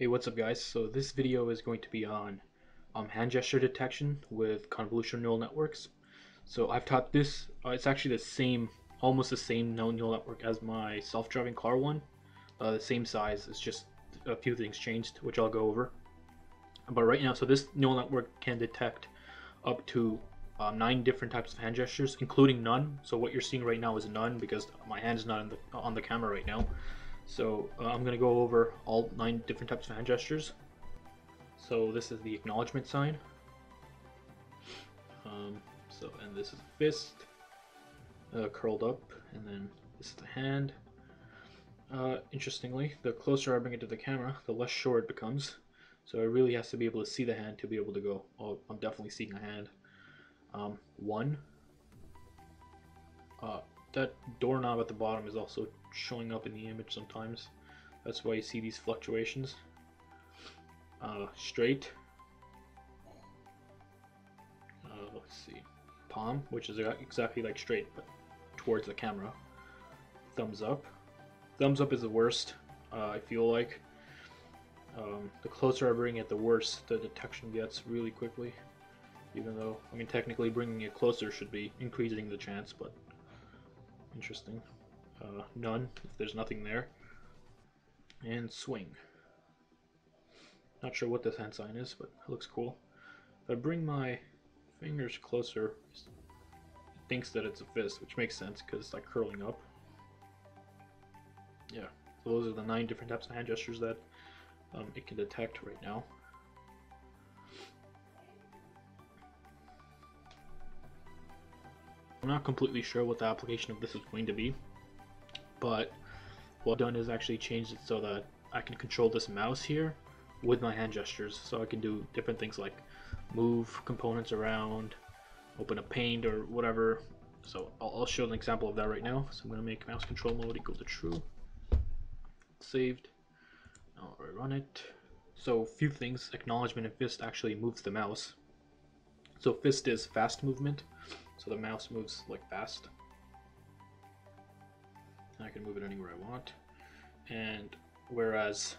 Hey, what's up guys? So this video is going to be on hand gesture detection with convolutional neural networks. So I've taught this, it's actually the same, almost the same neural network as my self-driving car one. The same size, it's just a few things changed, which I'll go over. But right now, so this neural network can detect up to 9 different types of hand gestures, including none. So what you're seeing right now is none because my hand is not on the camera right now. So I'm going to go over all 9 different types of hand gestures. So this is the acknowledgement sign. And this is a fist curled up, and then this is the hand. Interestingly, the closer I bring it to the camera, the less sure it becomes. So it really has to be able to see the hand to be able to go, oh, I'm definitely seeing a hand. That doorknob at the bottom is also showing up in the image sometimes. That's why you see these fluctuations. Straight. Let's see. Palm, which is exactly like straight, but towards the camera. Thumbs up. Thumbs up is the worst, I feel like. The closer I bring it, the worse the detection gets really quickly. Even though, I mean, technically bringing it closer should be increasing the chance, but interesting. None, if there's nothing there. And swing. Not sure what this hand sign is, but it looks cool. If I bring my fingers closer, it thinks that it's a fist, which makes sense because it's like curling up. Yeah, so those are the 9 different types of hand gestures that it can detect right now. I'm not completely sure what the application of this is going to be, but what I've done is actually changed it so that I can control this mouse here with my hand gestures, so I can do different things like move components around, open a pane or whatever. So I'll show an example of that right now. So I'm going to make mouse control mode equal to true. Saved. I'll rerun it. So a few things, acknowledgement and fist actually moves the mouse. So fist is fast movement. So the mouse moves like fast. And I can move it anywhere I want. And whereas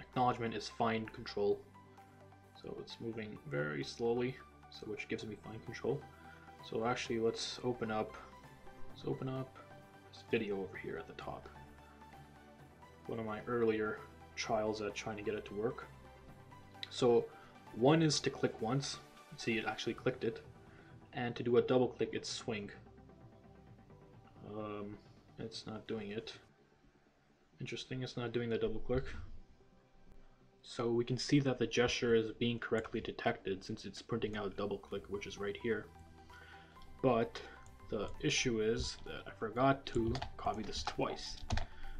acknowledgement is fine control. So it's moving very slowly, so which gives me fine control. So actually let's open up this video over here at the top. One of my earlier trials at trying to get it to work. So one is to click once. See, it actually clicked it. And to do a double click, it's swing. It's not doing it. Interesting, it's not doing the double click. So we can see that the gesture is being correctly detected since it's printing out a double click, which is right here. But the issue is that I forgot to copy this twice.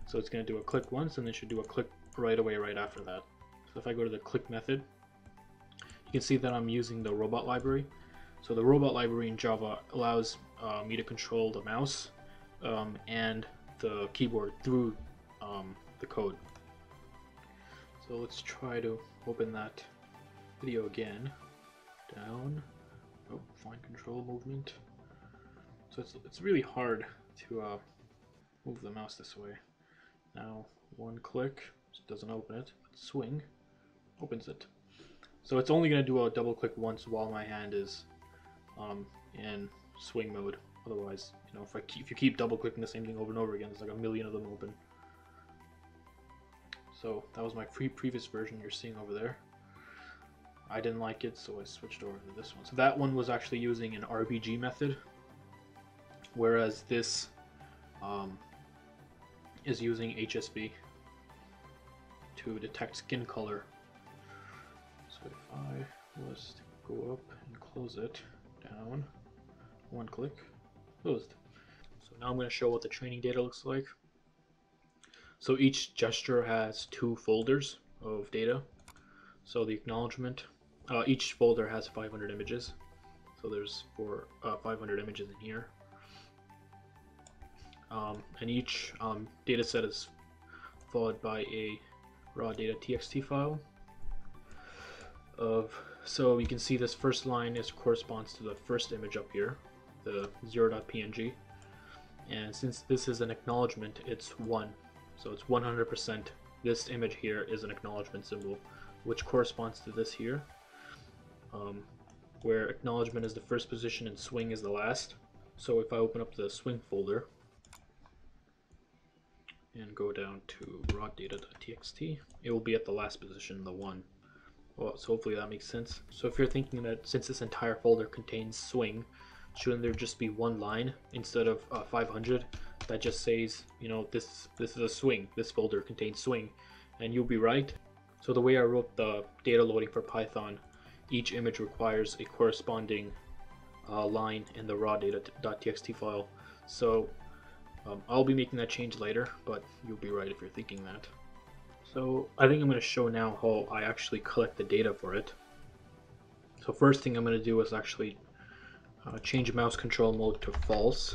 So it's going to do a click once, and it should do a click right away right after that. So if I go to the click method, you can see that I'm using the robot library. So the robot library in Java allows me to control the mouse and the keyboard through the code. So let's try to open that video again. Down. Oh, find control movement. So it's really hard to move the mouse this way. Now one click, it doesn't open it. But swing opens it. So it's only going to do a double click once while my hand is in swing mode. Otherwise, you know, if you keep double clicking the same thing over and over again, there's like a million of them open. So that was my previous version you're seeing over there. I didn't like it, so I switched over to this one. So that one was actually using an RGB method, whereas this is using HSB to detect skin color. So if I was to go up and close it, down, one click, closed. So now I'm going to show what the training data looks like. So each gesture has 2 folders of data. So the acknowledgement, each folder has 500 images. So there's 500 images in here. And each data set is followed by a raw data txt file. So you can see this first line corresponds to the first image up here, the 0.png, and since this is an acknowledgement, it's 1, so it's 100% this image here is an acknowledgement symbol, which corresponds to this here, where acknowledgement is the first position and swing is the last. So if I open up the swing folder and go down to raw data.txt, it will be at the last position, the 1. Well, so hopefully that makes sense. So if you're thinking that since this entire folder contains swing, shouldn't there just be one line instead of 500 that just says, you know, this is a swing, this folder contains swing, and you'll be right. So the way I wrote the data loading for Python, each image requires a corresponding line in the raw data.txt file. So I'll be making that change later, but you'll be right if you're thinking that. So I think I'm going to show now how I actually collect the data for it. So first thing I'm going to do is actually change mouse control mode to false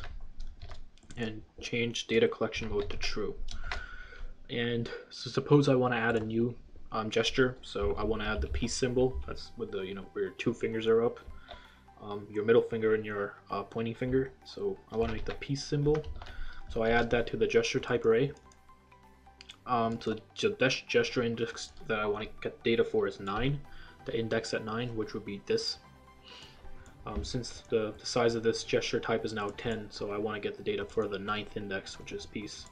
and change data collection mode to true. And so suppose I want to add a new gesture. So I want to add the peace symbol. That's with the, you know, where your two fingers are up, your middle finger and your pointing finger. So I want to make the peace symbol. So I add that to the gesture type array. So the gesture index that I want to get data for is 9, the index at 9, which would be this. Since the size of this gesture type is now 10, so I want to get the data for the 9th index, which is peace.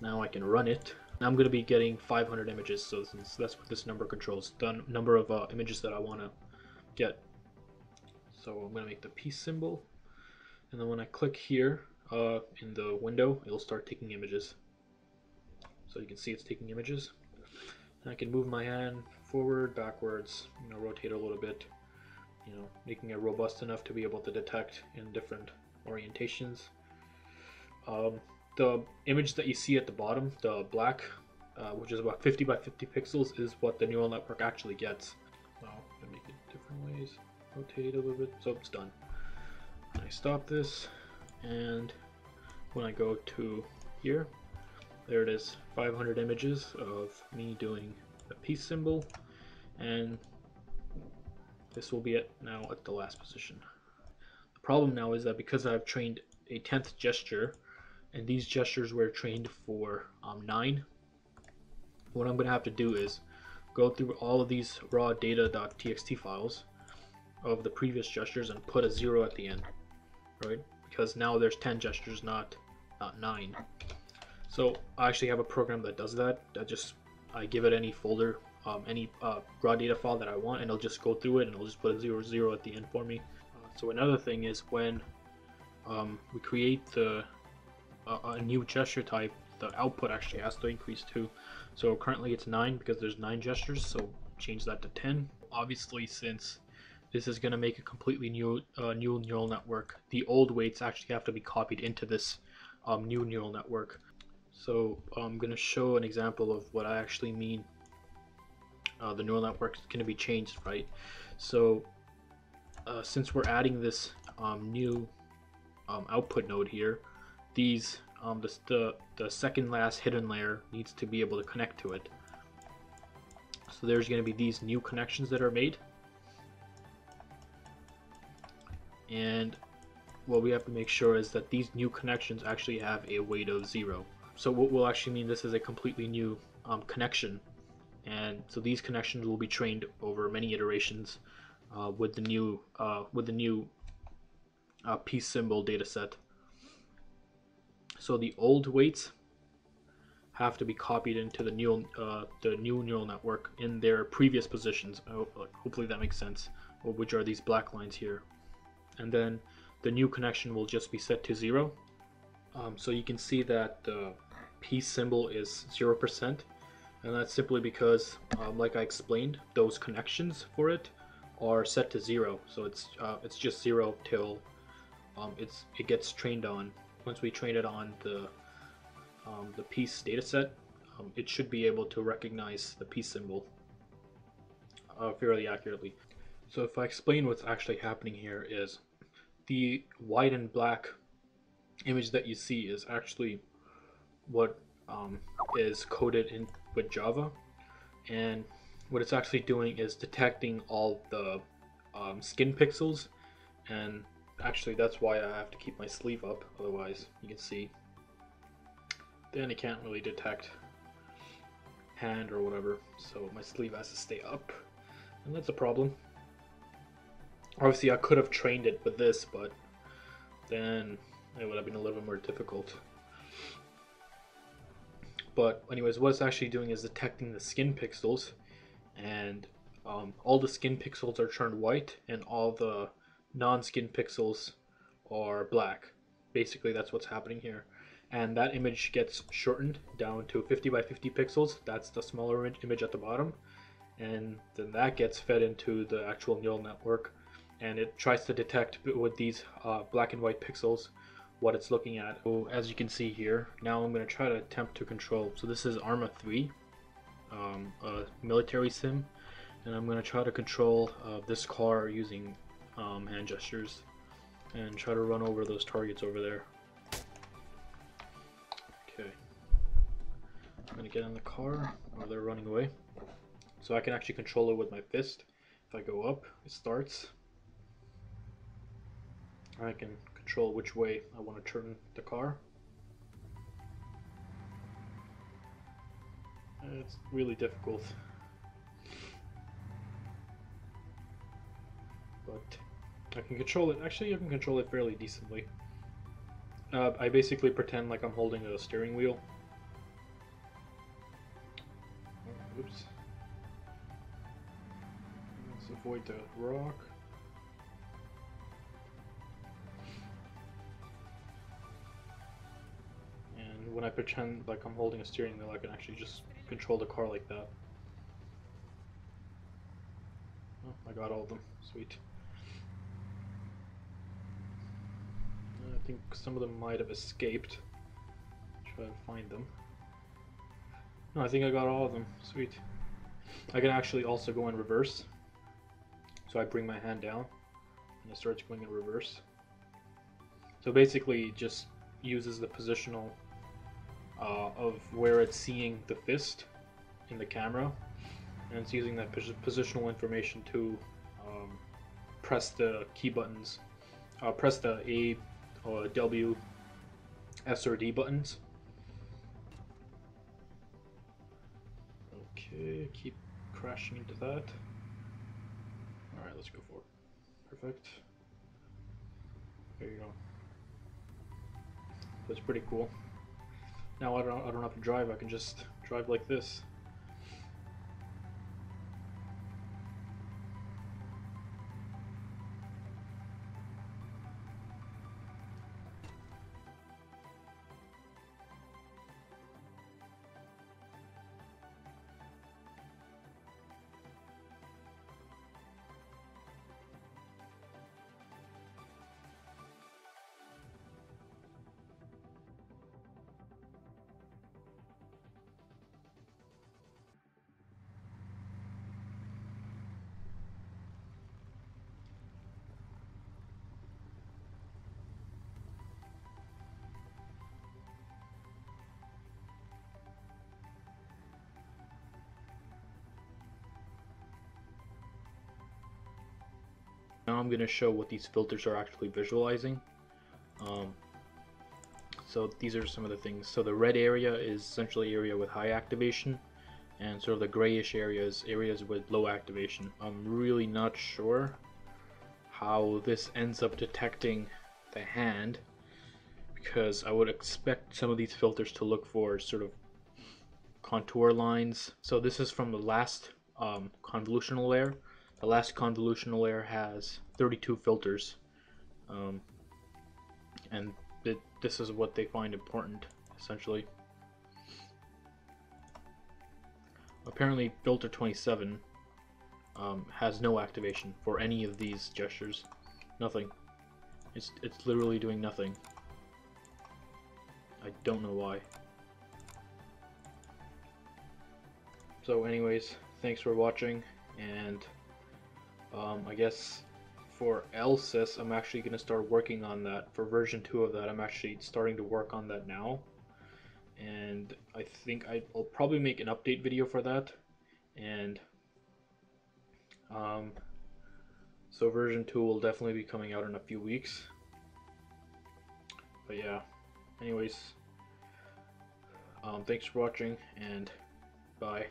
Now I can run it. Now I'm going to be getting 500 images, so since that's what this number controls, the number of images that I want to get. So I'm going to make the peace symbol, and then when I click here in the window, it'll start taking images. So you can see it's taking images. And I can move my hand forward, backwards, you know, rotate a little bit, you know, making it robust enough to be able to detect in different orientations. The image that you see at the bottom, the black, which is about 50 by 50 pixels, is what the neural network actually gets. So I'm gonna make it different ways, rotate a little bit, so it's done. And I stop this, and when I go to here, there it is, 500 images of me doing the peace symbol, and this will be it now at the last position. The problem now is that because I've trained a 10th gesture, and these gestures were trained for 9, what I'm going to have to do is go through all of these raw data.txt files of the previous gestures and put a 0 at the end, right? Because now there's 10 gestures, not 9. So I actually have a program that does that. I give it any folder, any raw data file that I want, and it'll just go through it and it'll just put a 0, 0 at the end for me. So another thing is when we create a new gesture type, the output actually has to increase too. So currently it's 9 because there's 9 gestures, so change that to 10. Obviously, since this is going to make a completely new neural network, the old weights actually have to be copied into this new neural network. So I'm going to show an example of what I actually mean. The neural network is going to be changed, right? So since we're adding this new output node here, these the second last hidden layer needs to be able to connect to it. So there's going to be these new connections that are made, and what we have to make sure is that these new connections actually have a weight of 0. So what will actually mean this is a completely new connection, and so these connections will be trained over many iterations with the new peace symbol dataset. So the old weights have to be copied into the new neural network in their previous positions. Hopefully that makes sense, which are these black lines here, and then the new connection will just be set to 0. So you can see that the peace symbol is 0%, and that's simply because, like I explained, those connections for it are set to 0. So it's just 0 till it gets trained on. Once we train it on the peace dataset, it should be able to recognize the peace symbol fairly accurately. So if I explain what's actually happening here is the white and black image that you see is actually what is coded in with Java, and what it's actually doing is detecting all the skin pixels, and actually that's why I have to keep my sleeve up, otherwise you can see then it can't really detect hand or whatever, so my sleeve has to stay up, and that's a problem. Obviously I could have trained it with this, but then it would have been a little bit more difficult. But anyways, what it's actually doing is detecting the skin pixels, and all the skin pixels are turned white and all the non-skin pixels are black. Basically that's what's happening here. And that image gets shortened down to 50 by 50 pixels. That's the smaller image at the bottom. And then that gets fed into the actual neural network, and it tries to detect with these black and white pixels what it's looking at. So as you can see here, now I'm going to try to attempt to control. So this is Arma 3, a military sim, and I'm going to try to control this car using hand gestures and try to run over those targets over there. Okay, I'm going to get in the car while they're running away. So I can actually control it with my fist. If I go up, it starts. I can control which way I want to turn the car. It's really difficult. But I can control it. Actually, I can control it fairly decently. I basically pretend like I'm holding a steering wheel. Oops. Let's avoid the rock. And when I pretend like I'm holding a steering wheel, I can actually just control the car like that. Oh, I got all of them. Sweet. I think some of them might have escaped. Try to find them. No, I think I got all of them. Sweet. I can actually also go in reverse. So I bring my hand down and it starts going in reverse. So basically it just uses the positional of where it's seeing the fist in the camera, and it's using that positional information to press the key buttons, press the A, W, S, or D buttons. Okay, I keep crashing into that. Alright, let's go for it. Perfect. There you go. That's pretty cool. Now I don't have to drive, I can just drive like this. Now I'm going to show what these filters are actually visualizing. So these are some of the things. So the red area is essentially area with high activation, and sort of the grayish areas, areas with low activation. I'm really not sure how this ends up detecting the hand, because I would expect some of these filters to look for sort of contour lines. So this is from the last convolutional layer. The last convolutional layer has 32 filters, and this is what they find important, essentially. Apparently filter 27 has no activation for any of these gestures. Nothing. It's literally doing nothing. I don't know why. So anyways, thanks for watching, and I guess for LSIS, I'm actually going to start working on that. For version 2 of that, I'm actually starting to work on that now. And I think I'll probably make an update video for that. And so version 2 will definitely be coming out in a few weeks. But yeah, anyways, thanks for watching, and Bye.